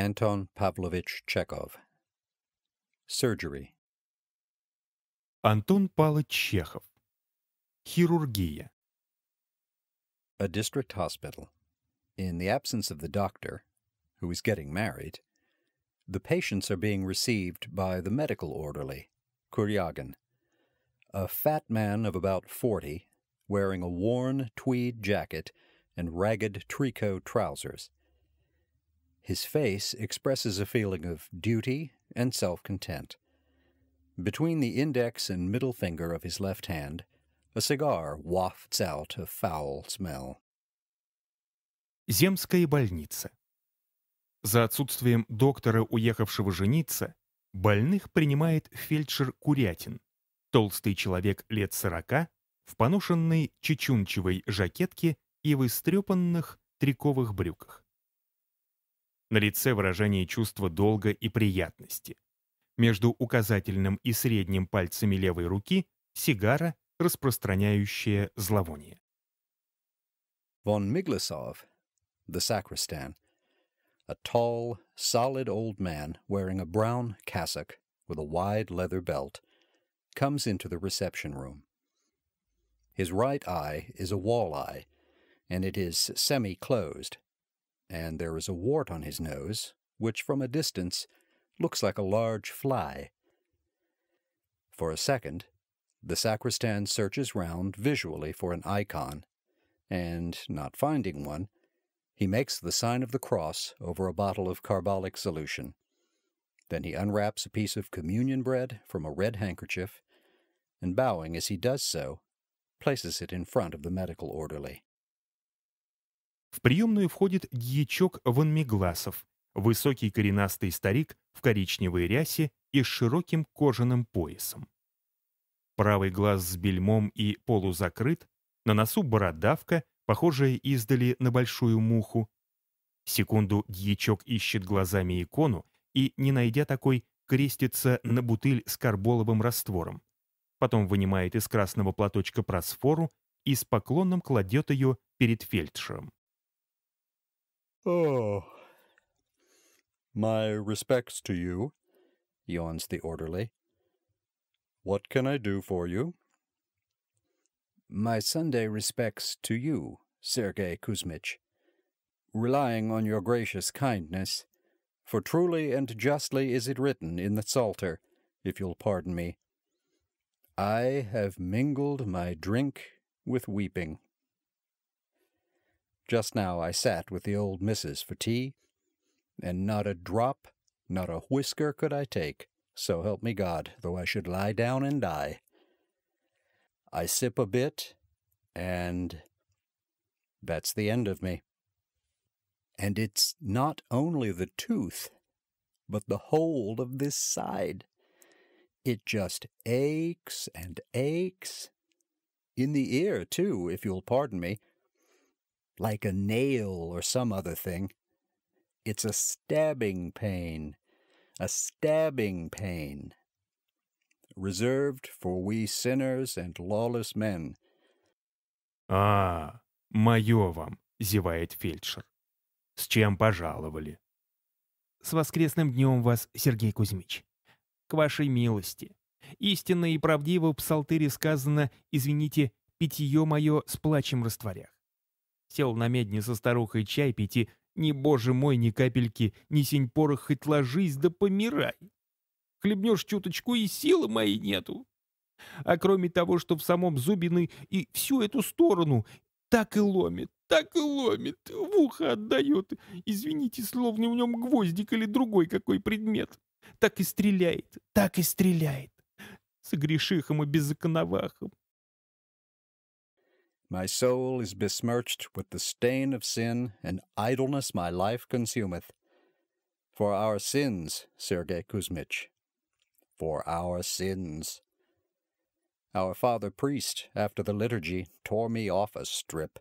Anton Pavlovich Chekhov. Surgery. Антон Павлович Чехов. Хирургия. A district hospital. In the absence of the doctor, who is getting married, the patients are being received by the medical orderly, Kuryagin, a fat man of about 40, wearing a worn tweed jacket and ragged tricot trousers. His face expresses a feeling of duty and self-content. Between the index and middle finger of his left hand, a cigar wafts out a foul smell. Земская больница. За отсутствием доктора, уехавшего жениться, больных принимает фельдшер Курятин, толстый человек лет 40, в поношенной чечунчевой жакетке и в истрепанных триковых брюках. На лице выражение чувства долга и приятности. Между указательным и средним пальцами левой руки сигара, распространяющая зловоние. Vonmiglasov, the sacristan, a tall, solid old man wearing a brown cassock with a wide leather belt, comes into the reception room. His right eye is a walleye, and it is semi-closed, and there is a wart on his nose, which from a distance looks like a large fly. For a second, the sacristan searches round visually for an icon, and, not finding one, he makes the sign of the cross over a bottle of carbolic solution. Then he unwraps a piece of communion bread from a red handkerchief, and bowing as he does so, places it in front of the medical orderly. В приемную входит дьячок Вонмигласов, высокий коренастый старик в коричневой рясе и с широким кожаным поясом. Правый глаз с бельмом и полузакрыт, на носу бородавка, похожая издали на большую муху. Секунду дьячок ищет глазами икону и, не найдя такой, крестится на бутыль с карболовым раствором. Потом вынимает из красного платочка просфору и с поклоном кладет ее перед фельдшером. Oh, my respects to you, yawns the orderly. What can I do for you? My Sunday respects to you, Sergey Kuzmitch, relying on your gracious kindness, for truly and justly is it written in the Psalter, if you'll pardon me, I have mingled my drink with weeping. Just now I sat with the old missus for tea, and not a drop, not a whisker could I take, so help me God, though I should lie down and die. I sip a bit, and that's the end of me. And it's not only the tooth, but the whole of this side. It just aches and aches. In the ear, too, if you'll pardon me. Like a nail or some other thing. It's a stabbing pain. A stabbing pain. Reserved for we sinners and lawless men. А, мое вам, зевает фельдшер. С чем пожаловали? С воскресным днем вас, Сергей Кузьмич. К вашей милости. Истинно и правдиво в псалтыре сказано, извините, питье мое с плачем растворях. Сел на медне со старухой чай пить и, ни боже мой, ни капельки, ни сень порох, хоть ложись да помирай. Хлебнешь чуточку и силы моей нету. А кроме того, что в самом зубины и всю эту сторону так и ломит, в ухо отдает, извините, словно в нем гвоздик или другой какой предмет. Так и стреляет, так и стреляет. Согрешихом и беззаконовахом. My soul is besmirched with the stain of sin, and idleness my life consumeth. For our sins, Sergey Kuzmitch, for our sins. Our father priest, after the liturgy, tore me off a strip.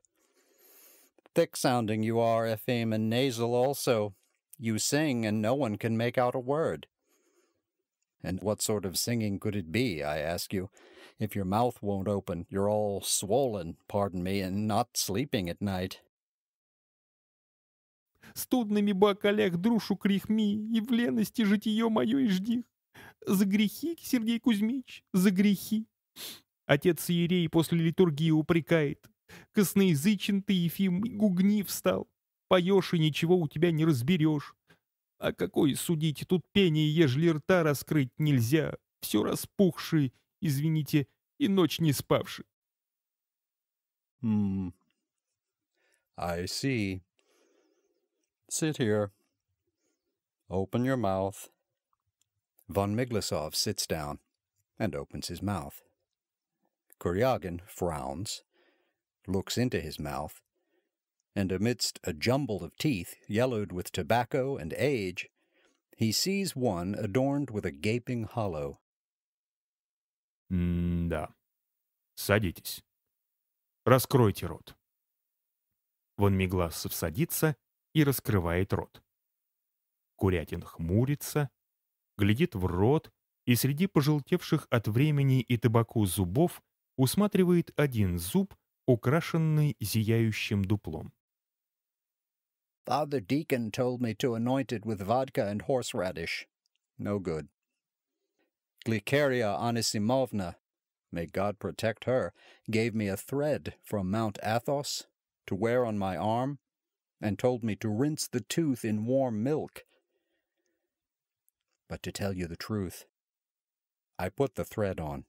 Thick-sounding you are, Efim, and nasal also. You sing, and no one can make out a word. And what sort of singing could it be, I ask you? If your mouth won't open, you're all swollen, pardon me, and not sleeping at night. студными бакалях друшу крихми, и в лености житие мое и ждих. За грехи, Сергей Кузьмич, за грехи. Отец иерей после литургии упрекает. Косноязычен ты, Ефим, гугни встал. Поешь, и ничего у тебя не разберешь. А какой судить тут пение, ежели рта раскрыть нельзя? Все распухший, извините, и ночь не спавший. I see. Sit here. Open your mouth. Vonmiglasov sits down and opens his mouth. Kuryagin frowns, looks into his mouth, and amidst a jumble of teeth yellowed with tobacco and age, he sees one adorned with a gaping hollow. Да. Садитесь. Раскройте рот. Вонмигласов садится и раскрывает рот. Курятин хмурится, глядит в рот и среди пожелтевших от времени и табаку зубов усматривает один зуб, украшенный зияющим дуплом. Father Deacon told me to anoint it with vodka and horseradish. No good. Glikaria Anisimovna, may God protect her, gave me a thread from Mount Athos to wear on my arm and told me to rinse the tooth in warm milk. But to tell you the truth, I put the thread on,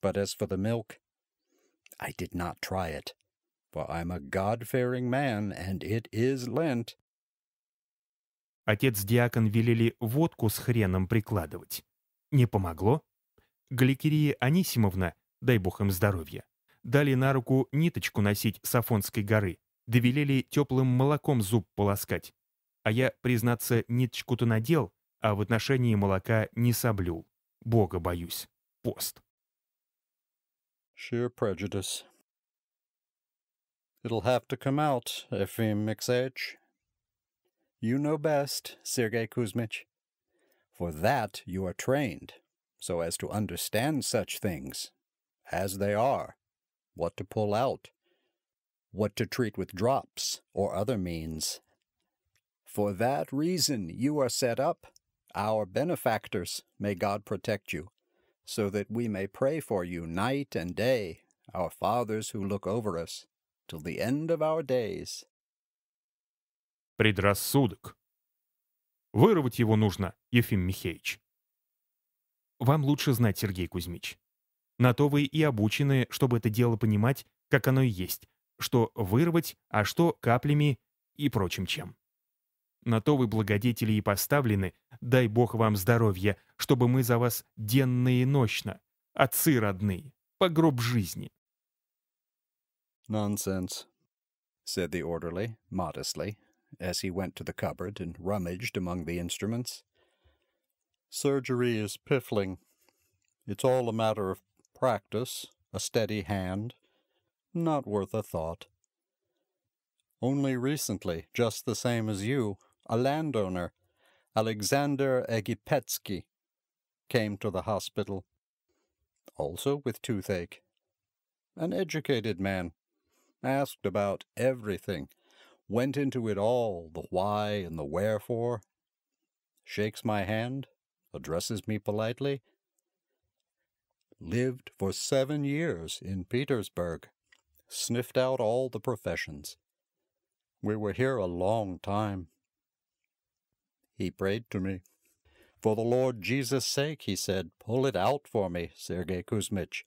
but as for the milk, I did not try it, for I'm a God-fearing man, and it is Lent. Отец-диакон велели водку с хреном прикладывать. Не помогло. Гликерия Анисимовна, дай бог им здоровья, дали на руку ниточку носить с Афонской горы, да велели теплым молоком зуб полоскать. А я, признаться, ниточку-то надел, а в отношении молока не соблюл. Бога боюсь. Пост. Sheer prejudice. It'll have to come out, Efim Mikhaylovitch. You know best, Sergey Kuzmitch. For that you are trained, so as to understand such things, as they are, what to pull out, what to treat with drops or other means. For that reason you are set up, our benefactors, may God protect you, so that we may pray for you night and day, our fathers who look over us, till the end of our days. Предрассудок. Вырвать его нужно, Ефим Михеевич. Вам лучше знать, Сергей Кузьмич. На то вы и обучены, чтобы это дело понимать, как оно и есть, что вырвать, а что каплями и прочим чем. На то вы благодетели и поставлены, дай Бог вам здоровья, чтобы мы за вас денно и нощно, отцы родные, по гроб жизни. Nonsense, said the orderly, modestly, as he went to the cupboard and rummaged among the instruments. Surgery is piffling. It's all a matter of practice, a steady hand, not worth a thought. Only recently, just the same as you, a landowner, Aleksandr Egipetsky, came to the hospital, also with toothache. An educated man, asked about everything, went into it all, the why and the wherefore, shakes my hand, addresses me politely, lived for 7 years in Petersburg, sniffed out all the professions. We were here a long time. He prayed to me. For the Lord Jesus' sake, he said, pull it out for me, Sergey Kuzmitch.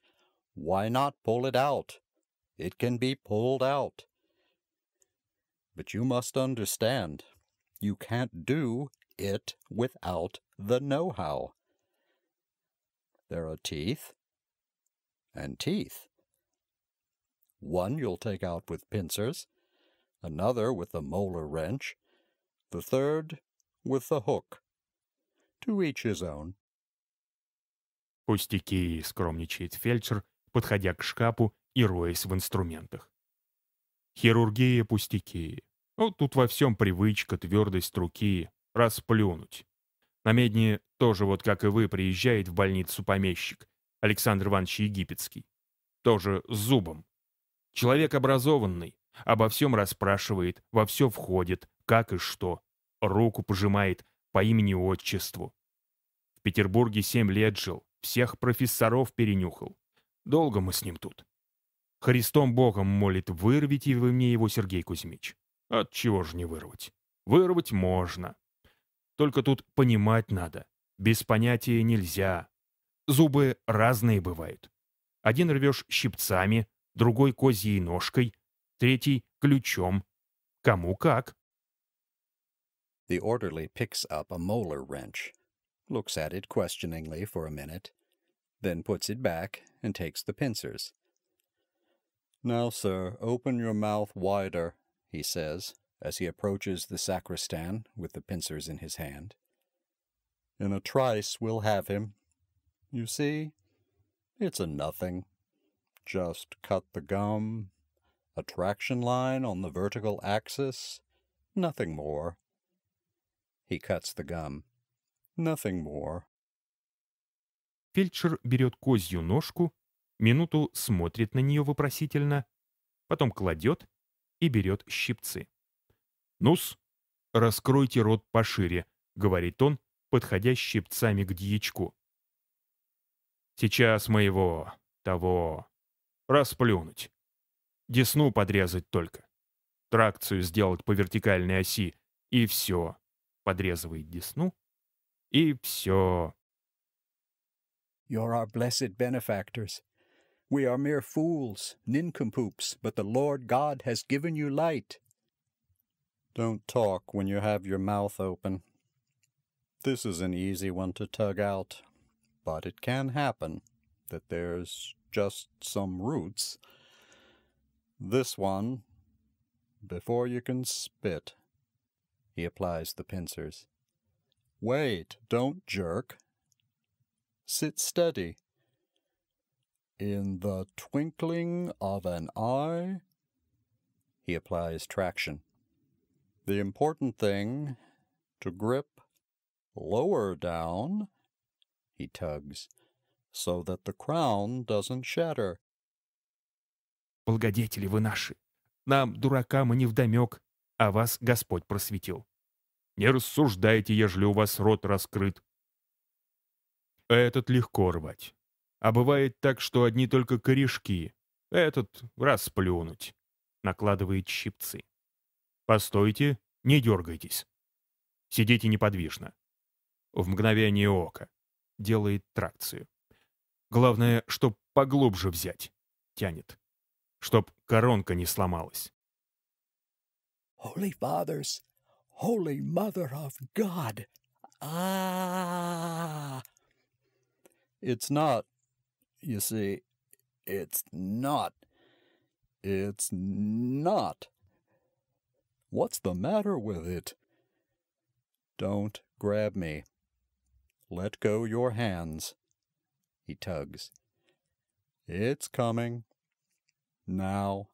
Why not pull it out? It can be pulled out. But you must understand, you can't do it without the know-how. There are teeth and teeth. One you'll take out with pincers, another with the molar wrench, the third with the hook. To each his own. Пустяки, скромничает фельдшер, подходя к шкафу и роясь в инструментах. Хирургия пустяки. Ну, тут во всем привычка, твердость руки, расплюнуть. На Медне тоже вот как и вы приезжает в больницу помещик Александр Иванович Египетский. Тоже с зубом. Человек образованный, Обо всем расспрашивает, во все входит, как и что. Руку пожимает по имени-отчеству. В Петербурге 7 лет жил, всех профессоров перенюхал. Долго мы с ним тут. Христом Богом молит, вырвите вы мне его, Сергей Кузьмич. Отчего же не вырвать? Вырвать можно. Только тут понимать надо. Без понятия нельзя. Зубы разные бывают. Один рвешь щипцами, другой козьей ножкой, третий ключом. Кому как. The orderly picks up a molar wrench, looks at it questioningly for a minute, then puts it back and takes the pincers. "Now, sir, open your mouth wider," he says, as he approaches the sacristan with the pincers in his hand. "In a trice we'll have him. You see, it's a nothing. Just cut the gum, a traction line on the vertical axis, nothing more." He cuts the gum. Nothing more. Фельдшер берет козью ножку, минуту смотрит на нее вопросительно, потом кладет и берет щипцы. «Ну-с, раскройте рот пошире», — говорит он, подходя щипцами к дьячку. «Сейчас моего того расплюнуть. Десну подрезать только. Тракцию сделать по вертикальной оси, и все». Подрезывает десну, и все. You're our blessed benefactors. We are mere fools, nincompoops, but the Lord God has given you light. Don't talk when you have your mouth open. This is an easy one to tug out, but it can happen that there's just some roots. This one, before you can spit. He applies the pincers. Wait, don't jerk. Sit steady. In the twinkling of an eye. He applies traction. The important thing, to grip lower down, he tugs, so that the crown doesn't shatter. Благодетели вы наши, нам, дуракам, и невдомек, а вас Господь просветил. Не рассуждайте, ежели у вас рот раскрыт. Этот легко рвать. А бывает так, что одни только корешки. Этот расплюнуть. Накладывает щипцы. Постойте, не дергайтесь. Сидите неподвижно. В мгновение ока. Делает тракцию. Главное, чтоб поглубже взять. Тянет. Чтоб коронка не сломалась. Holy fathers, holy mother of God, ah! It's not, you see, it's not. What's the matter with it? Don't grab me. Let go your hands. He tugs. It's coming. Now.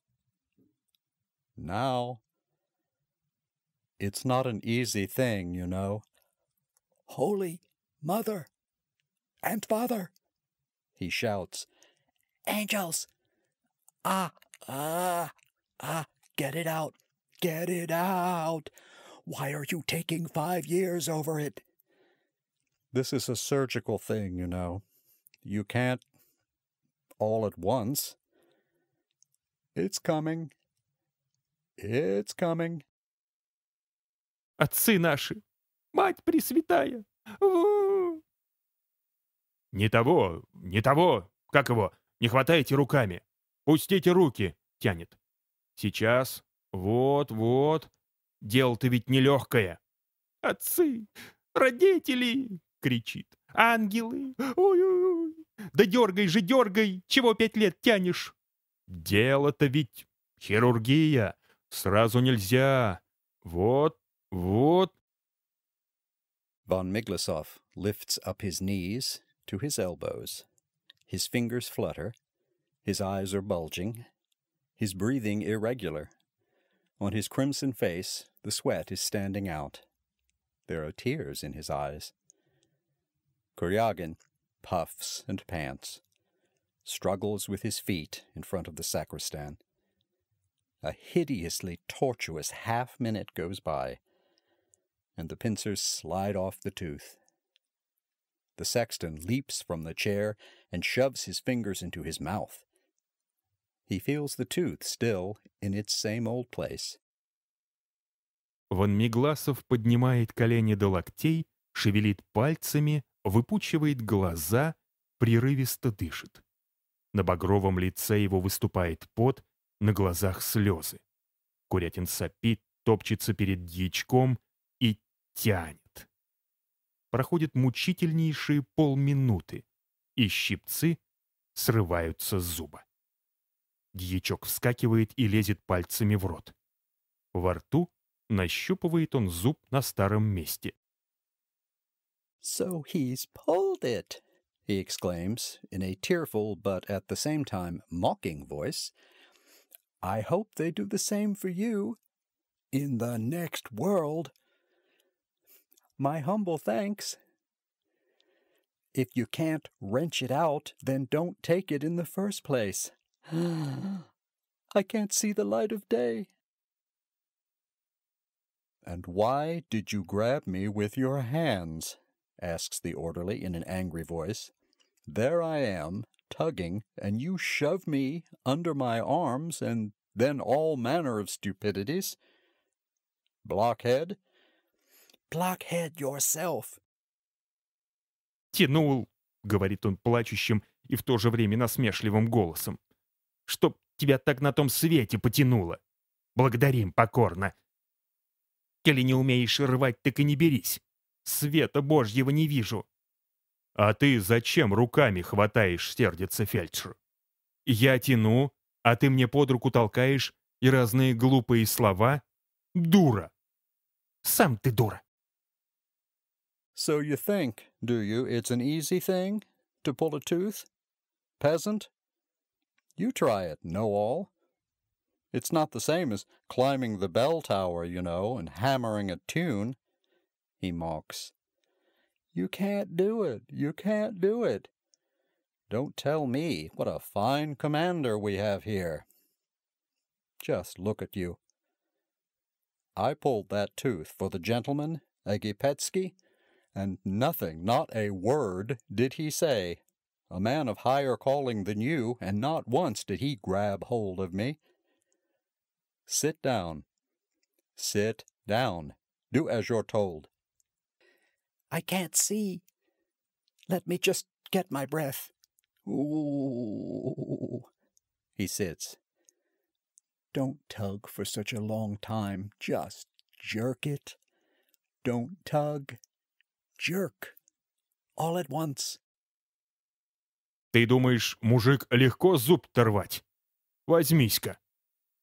It's not an easy thing, you know. Holy Mother and Father, he shouts. Angels! Ah, get it out. Why are you taking 5 years over it? This is a surgical thing, you know. You can't all at once. It's coming. Отцы наши! Мать Пресвятая! Не того! Как его? Не хватайте руками! Пустите руки! Тянет. Сейчас. Вот. Дело-то ведь нелегкое. Отцы! Родители! Кричит. Ангелы! Ой-ой-ой! Да дергай! Чего 5 лет тянешь? Дело-то ведь хирургия! Сразу нельзя! Вот. Vonmiglasov lifts up his knees to his elbows. His fingers flutter. His eyes are bulging. His breathing irregular. On his crimson face, the sweat is standing out. There are tears in his eyes. Kuryagin puffs and pants, struggles with his feet in front of the sacristan. A hideously tortuous half-minute goes by, and the pincers slide off the tooth. The sexton leaps from the chair and shoves his fingers into his mouth. He feels the tooth still in its same old place. Vonmiglasov поднимает колени до локтей, шевелит пальцами, выпучивает глаза, прерывисто дышит. На багровом лице его выступает пот, на глазах слезы. Курятин сопит, топчется перед дьячком и тянет. Проходят мучительнейшие полминуты, и щипцы срываются с зуба. Дьячок вскакивает и лезет пальцами в рот. Во рту нащупывает он зуб на старом месте. So he's pulled it, he exclaims in a tearful but at the same time mocking voice. I hope they do the same for you in the next world. My humble thanks. If you can't wrench it out, then don't take it in the first place. I can't see the light of day. And why did you grab me with your hands? Asks the orderly in an angry voice. There I am, tugging, and you shove me under my arms, and then all manner of stupidities. Blockhead? Blockhead yourself! Тянул, говорит он плачущим и в то же время насмешливым голосом. Чтоб тебя так на том свете потянуло. Благодарим покорно. Коли не умеешь рвать, так и не берись. Света Божьего не вижу. А ты зачем руками хватаешь, сердится фельдшер? Я тяну, а ты мне под руку толкаешь и разные глупые слова. Дура. Сам ты дура. So you think, do you, it's an easy thing to pull a tooth? Peasant? You try it, know-all. It's not the same as climbing the bell tower, you know, and hammering a tune. He mocks. You can't do it. You can't do it. Don't tell me what a fine commander we have here. Just look at you. I pulled that tooth for the gentleman, Egipetsky, and nothing, not a word, did he say. A man of higher calling than you, and not once did he grab hold of me. Sit down. Sit down. Do as you're told. I can't see. Let me just get my breath. Ooh. He sits. Don't tug for such a long time. Just jerk it. Don't tug. Jerk. All at once. Ты думаешь, мужик, легко зуб-то рвать? Возьмись-ка.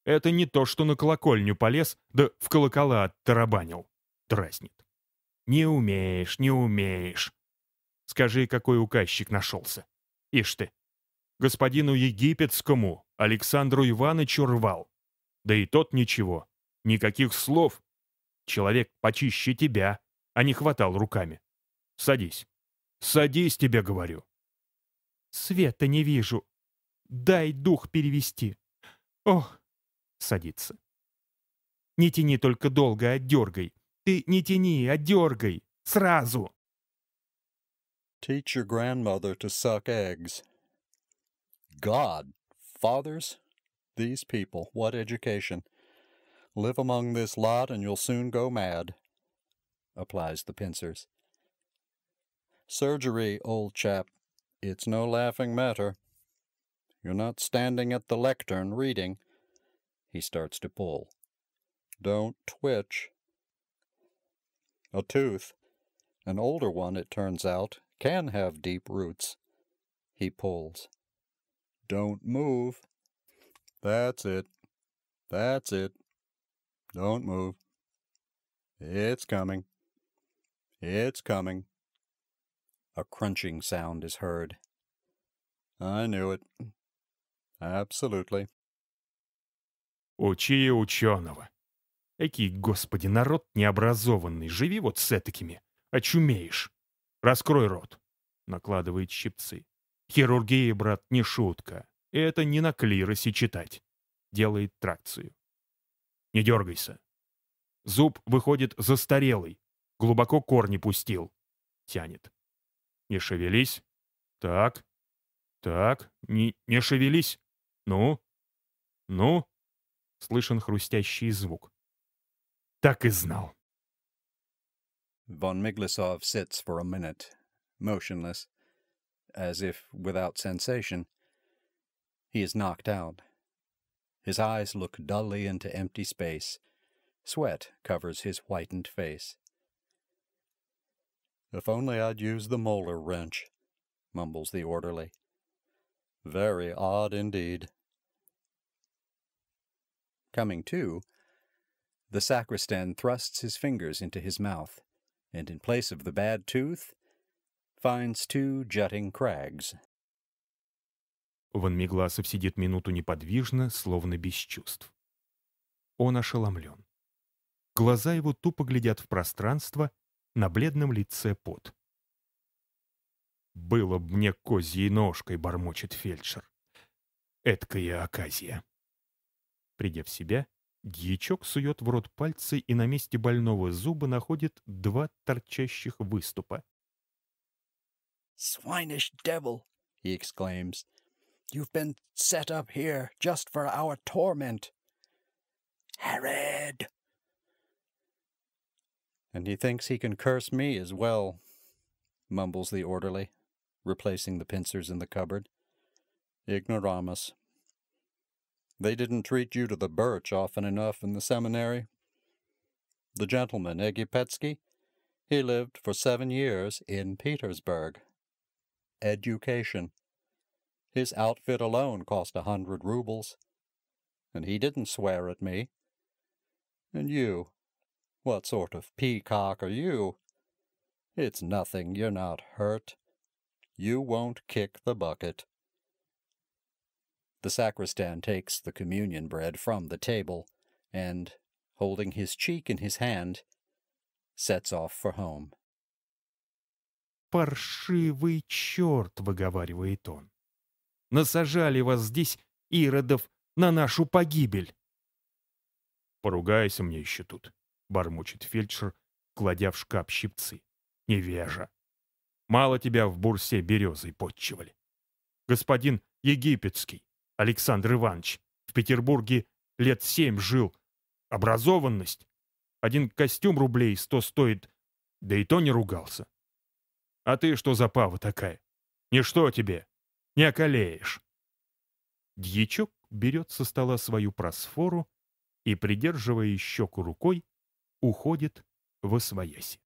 Это не то, что на колокольню полез, да в колокола оттарабанил. Дразнит. Не умеешь, не умеешь. Скажи, какой указчик нашелся. Ишь ты, господину Египетскому Александру Ивановичу рвал. Да и тот ничего, никаких слов. Человек почище тебя, а не хватал руками. Садись. Садись, тебе говорю. Света не вижу. Дай дух перевести. Ох, садится. Не тяни только долго, отдергай. Ты не тяни, а дергай. Сразу. Teach your grandmother to suck eggs. God, fathers, these people, what education. Live among this lot and you'll soon go mad, applies the pincers. Surgery, old chap, it's no laughing matter. You're not standing at the lectern reading. He starts to pull. Don't twitch. A tooth, an older one, it turns out, can have deep roots. He pulls. Don't move. That's it. That's it. Don't move. It's coming. It's coming. A crunching sound is heard. I knew it. Absolutely. Учи ученого. Экий, господи, народ необразованный. Живи вот с этакими. Очумеешь. Раскрой рот. Накладывает щипцы. Хирургия, брат, не шутка. Это не на клиросе читать. Делает тракцию. Не дергайся. Зуб выходит застарелый. Глубоко корни пустил. Тянет. Не шевелись. Так. Так. Не шевелись. Ну. Ну. Слышен хрустящий звук. Так и знал. Vonmiglasov sits for a minute, motionless, as if without sensation. He is knocked out. His eyes look dully into empty space. Sweat covers his whitened face. "If only I'd used the molar wrench," mumbles the orderly. "Very odd indeed." Coming to, the sacristan thrusts his fingers into his mouth, and in place of the bad tooth, finds two jutting crags. Vonmiglasov сидит минуту неподвижно, словно без чувств. Он ошеломлен. Глаза его тупо глядят в пространство, на бледном лице пот. «Было б мне козьей ножкой», — бормочет фельдшер. «Эдкая оказия». Придя в себя, дьячок сует в рот пальцы и на месте больного зуба находит два торчащих выступа. «Swinish devil!» — he exclaims. «You've been set up here just for our torment!» «Herod!» "And he thinks he can curse me as well," mumbles the orderly, replacing the pincers in the cupboard. "Ignoramus. They didn't treat you to the birch often enough in the seminary. The gentleman, Egipetsky, he lived for 7 years in Petersburg. Education. His outfit alone cost 100 rubles. And he didn't swear at me. And you... what sort of peacock are you? It's nothing, you're not hurt. You won't kick the bucket." The sacristan takes the communion bread from the table and, holding his cheek in his hand, sets off for home. «Паршивый черт!» — выговаривает он. «Насажали вас здесь, иродов, на нашу погибель!» «Поругайся мне еще тут», — бормочет фельдшер, кладя в шкаф щипцы. «Невежа! Мало тебя в бурсе березой подчивали. Господин Египетский, Александр Иванович, в Петербурге 7 лет жил. Образованность. Один костюм 100 рублей стоит, да и то не ругался. А ты что за пава такая? Ничто тебе, не околеешь». Дьячок берет со стола свою просфору и, придерживая щеку рукой, уходит во свояси.